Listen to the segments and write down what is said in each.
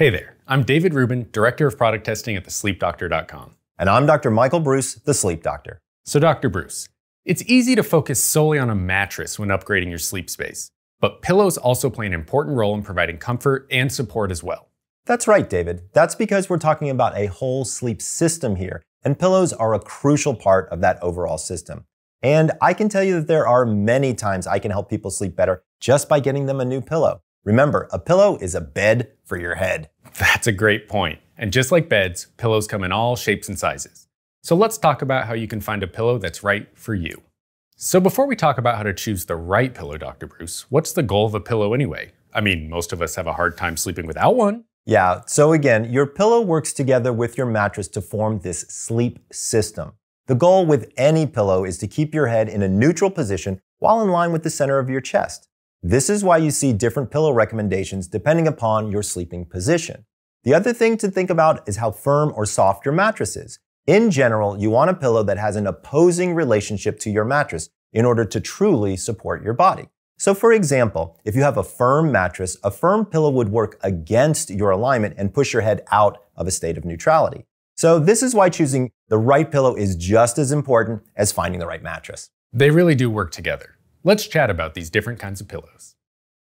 Hey there, I'm David Rubin, Director of Product Testing at TheSleepDoctor.com. And I'm Dr. Michael Breus, The Sleep Doctor. So Dr. Breus, it's easy to focus solely on a mattress when upgrading your sleep space, but pillows also play an important role in providing comfort and support as well. That's right, David. That's because we're talking about a whole sleep system here, and pillows are a crucial part of that overall system. And I can tell you that there are many times I can help people sleep better just by getting them a new pillow. Remember, a pillow is a bed for your head. That's a great point. And just like beds, pillows come in all shapes and sizes. So let's talk about how you can find a pillow that's right for you. So before we talk about how to choose the right pillow, Dr. Breus, what's the goal of a pillow anyway? I mean, most of us have a hard time sleeping without one. Yeah, so again, your pillow works together with your mattress to form this sleep system. The goal with any pillow is to keep your head in a neutral position while in line with the center of your chest. This is why you see different pillow recommendations depending upon your sleeping position. The other thing to think about is how firm or soft your mattress is. In general, you want a pillow that has an opposing relationship to your mattress in order to truly support your body. So for example, if you have a firm mattress, a firm pillow would work against your alignment and push your head out of a state of neutrality. So this is why choosing the right pillow is just as important as finding the right mattress. They really do work together. Let's chat about these different kinds of pillows.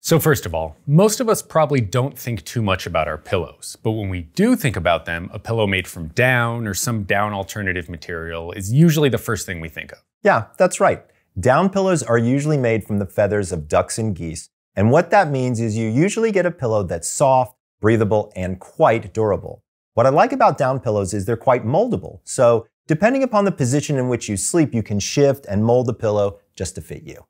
So first of all, most of us probably don't think too much about our pillows, but when we do think about them, a pillow made from down or some down alternative material is usually the first thing we think of. Yeah, that's right. Down pillows are usually made from the feathers of ducks and geese, and what that means is you usually get a pillow that's soft, breathable, and quite durable. What I like about down pillows is they're quite moldable, so depending upon the position in which you sleep, you can shift and mold the pillow just to fit you.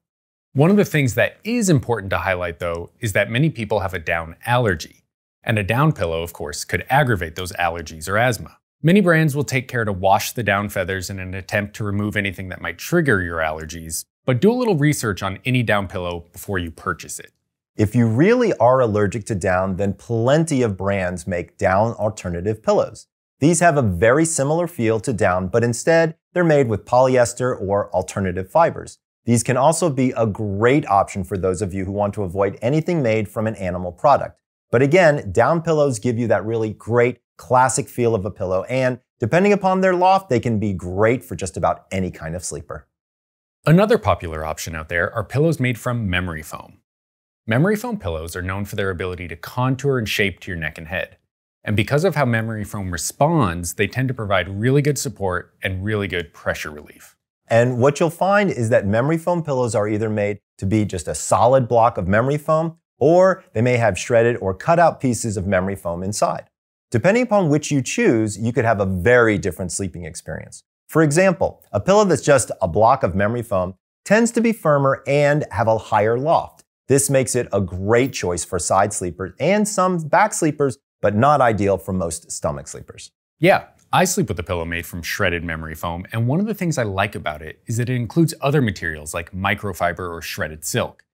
One of the things that is important to highlight, though, is that many people have a down allergy. And a down pillow, of course, could aggravate those allergies or asthma. Many brands will take care to wash the down feathers in an attempt to remove anything that might trigger your allergies, but do a little research on any down pillow before you purchase it. If you really are allergic to down, then plenty of brands make down alternative pillows. These have a very similar feel to down, but instead, they're made with polyester or alternative fibers. These can also be a great option for those of you who want to avoid anything made from an animal product. But again, down pillows give you that really great classic feel of a pillow, and depending upon their loft, they can be great for just about any kind of sleeper. Another popular option out there are pillows made from memory foam. Memory foam pillows are known for their ability to contour and shape to your neck and head. And because of how memory foam responds, they tend to provide really good support and really good pressure relief. And what you'll find is that memory foam pillows are either made to be just a solid block of memory foam, or they may have shredded or cut out pieces of memory foam inside. Depending upon which you choose, you could have a very different sleeping experience. For example, a pillow that's just a block of memory foam tends to be firmer and have a higher loft. This makes it a great choice for side sleepers and some back sleepers, but not ideal for most stomach sleepers. Yeah. I sleep with a pillow made from shredded memory foam, and one of the things I like about it is that it includes other materials like microfiber or shredded silk.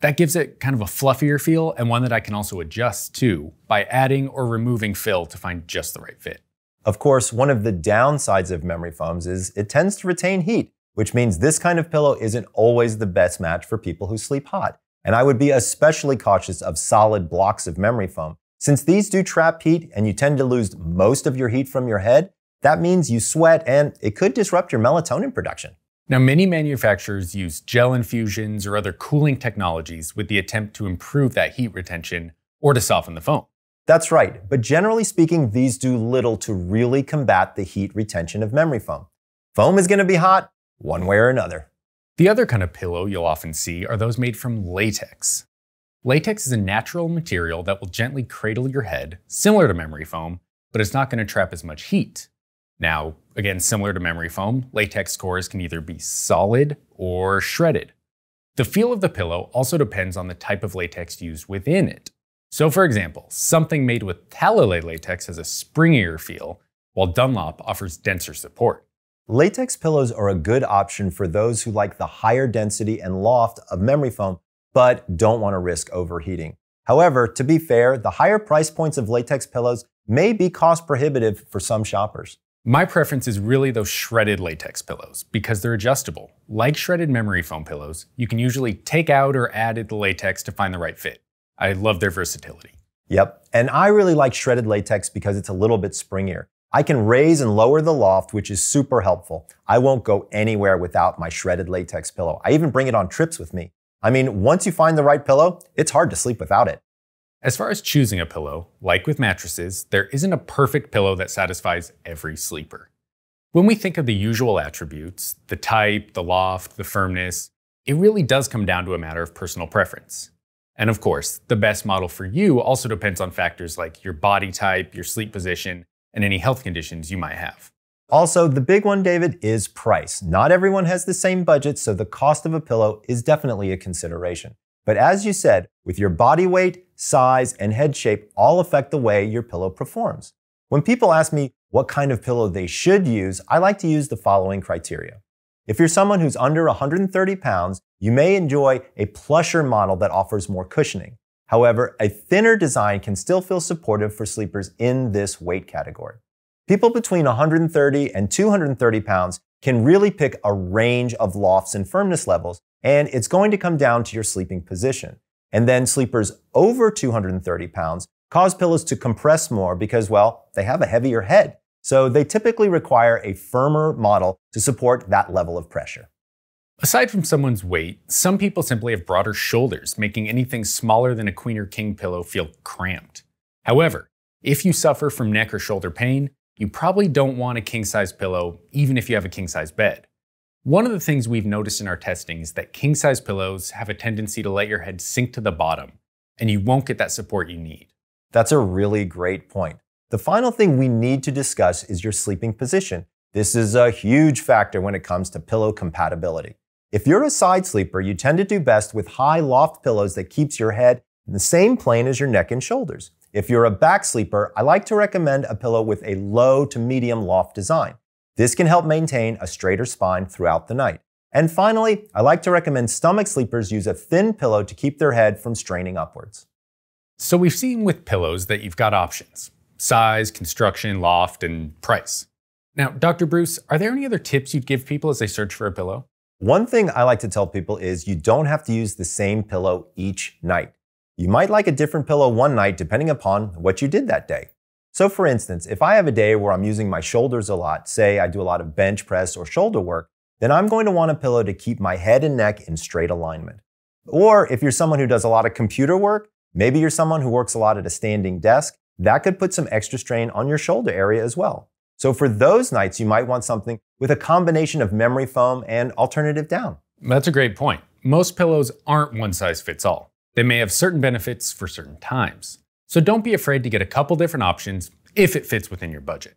That gives it kind of a fluffier feel, and one that I can also adjust to by adding or removing fill to find just the right fit. Of course, one of the downsides of memory foams is it tends to retain heat, which means this kind of pillow isn't always the best match for people who sleep hot. And I would be especially cautious of solid blocks of memory foam. Since these do trap heat and you tend to lose most of your heat from your head, that means you sweat and it could disrupt your melatonin production. Now, many manufacturers use gel infusions or other cooling technologies with the attempt to improve that heat retention or to soften the foam. That's right, but generally speaking, these do little to really combat the heat retention of memory foam. Foam is going to be hot one way or another. The other kind of pillow you'll often see are those made from latex. Latex is a natural material that will gently cradle your head, similar to memory foam, but it's not going to trap as much heat. Now, again, similar to memory foam, latex cores can either be solid or shredded. The feel of the pillow also depends on the type of latex used within it. So for example, something made with Talalay latex has a springier feel, while Dunlop offers denser support. Latex pillows are a good option for those who like the higher density and loft of memory foam, but don't want to risk overheating. However, to be fair, the higher price points of latex pillows may be cost prohibitive for some shoppers. My preference is really those shredded latex pillows because they're adjustable. Like shredded memory foam pillows, you can usually take out or add the latex to find the right fit. I love their versatility. Yep, and I really like shredded latex because it's a little bit springier. I can raise and lower the loft, which is super helpful. I won't go anywhere without my shredded latex pillow. I even bring it on trips with me. I mean, once you find the right pillow, it's hard to sleep without it. As far as choosing a pillow, like with mattresses, there isn't a perfect pillow that satisfies every sleeper. When we think of the usual attributes, the type, the loft, the firmness, it really does come down to a matter of personal preference. And of course, the best model for you also depends on factors like your body type, your sleep position, and any health conditions you might have. Also, the big one, David, is price. Not everyone has the same budget, so the cost of a pillow is definitely a consideration. But as you said, with your body weight, size, and head shape all affect the way your pillow performs. When people ask me what kind of pillow they should use, I like to use the following criteria. If you're someone who's under 130 pounds, you may enjoy a plusher model that offers more cushioning. However, a thinner design can still feel supportive for sleepers in this weight category. People between 130 and 230 pounds can really pick a range of lofts and firmness levels, and it's going to come down to your sleeping position. And then sleepers over 230 pounds cause pillows to compress more because, well, they have a heavier head. So they typically require a firmer model to support that level of pressure. Aside from someone's weight, some people simply have broader shoulders, making anything smaller than a queen or king pillow feel cramped. However, if you suffer from neck or shoulder pain, you probably don't want a king-size pillow, even if you have a king-size bed. One of the things we've noticed in our testing is that king-size pillows have a tendency to let your head sink to the bottom, and you won't get that support you need. That's a really great point. The final thing we need to discuss is your sleeping position. This is a huge factor when it comes to pillow compatibility. If you're a side sleeper, you tend to do best with high loft pillows that keeps your head in the same plane as your neck and shoulders. If you're a back sleeper, I like to recommend a pillow with a low to medium loft design. This can help maintain a straighter spine throughout the night. And finally, I like to recommend stomach sleepers use a thin pillow to keep their head from straining upwards. So we've seen with pillows that you've got options: size, construction, loft, and price. Now, Dr. Breus, are there any other tips you'd give people as they search for a pillow? One thing I like to tell people is you don't have to use the same pillow each night. You might like a different pillow one night depending upon what you did that day. So for instance, if I have a day where I'm using my shoulders a lot, say I do a lot of bench press or shoulder work, then I'm going to want a pillow to keep my head and neck in straight alignment. Or if you're someone who does a lot of computer work, maybe you're someone who works a lot at a standing desk, that could put some extra strain on your shoulder area as well. So for those nights, you might want something with a combination of memory foam and alternative down. That's a great point. Most pillows aren't one size fits all. They may have certain benefits for certain times. So don't be afraid to get a couple different options if it fits within your budget.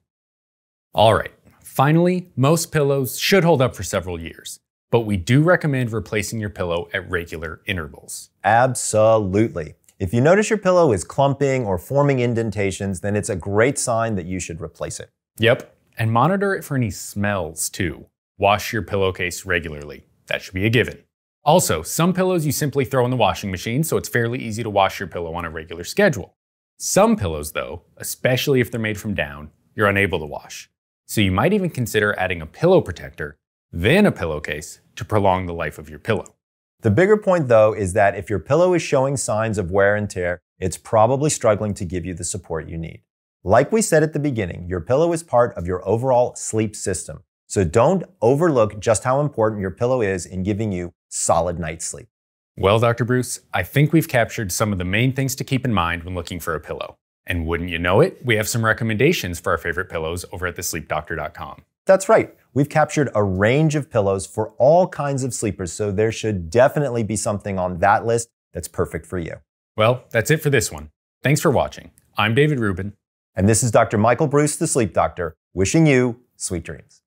All right, finally, most pillows should hold up for several years, but we do recommend replacing your pillow at regular intervals. Absolutely. If you notice your pillow is clumping or forming indentations, then it's a great sign that you should replace it. Yep, and monitor it for any smells too. Wash your pillowcase regularly. That should be a given. Also, some pillows you simply throw in the washing machine, so it's fairly easy to wash your pillow on a regular schedule. Some pillows though, especially if they're made from down, you're unable to wash. So you might even consider adding a pillow protector, then a pillowcase to prolong the life of your pillow. The bigger point though is that if your pillow is showing signs of wear and tear, it's probably struggling to give you the support you need. Like we said at the beginning, your pillow is part of your overall sleep system. So don't overlook just how important your pillow is in giving you solid night's sleep. Well, Dr. Breus, I think we've captured some of the main things to keep in mind when looking for a pillow. And wouldn't you know it, we have some recommendations for our favorite pillows over at TheSleepDoctor.com. That's right. We've captured a range of pillows for all kinds of sleepers, so there should definitely be something on that list that's perfect for you. Well, that's it for this one. Thanks for watching. I'm David Rubin. And this is Dr. Michael Breus, The Sleep Doctor, wishing you sweet dreams.